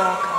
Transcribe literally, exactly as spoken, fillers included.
GetDarker.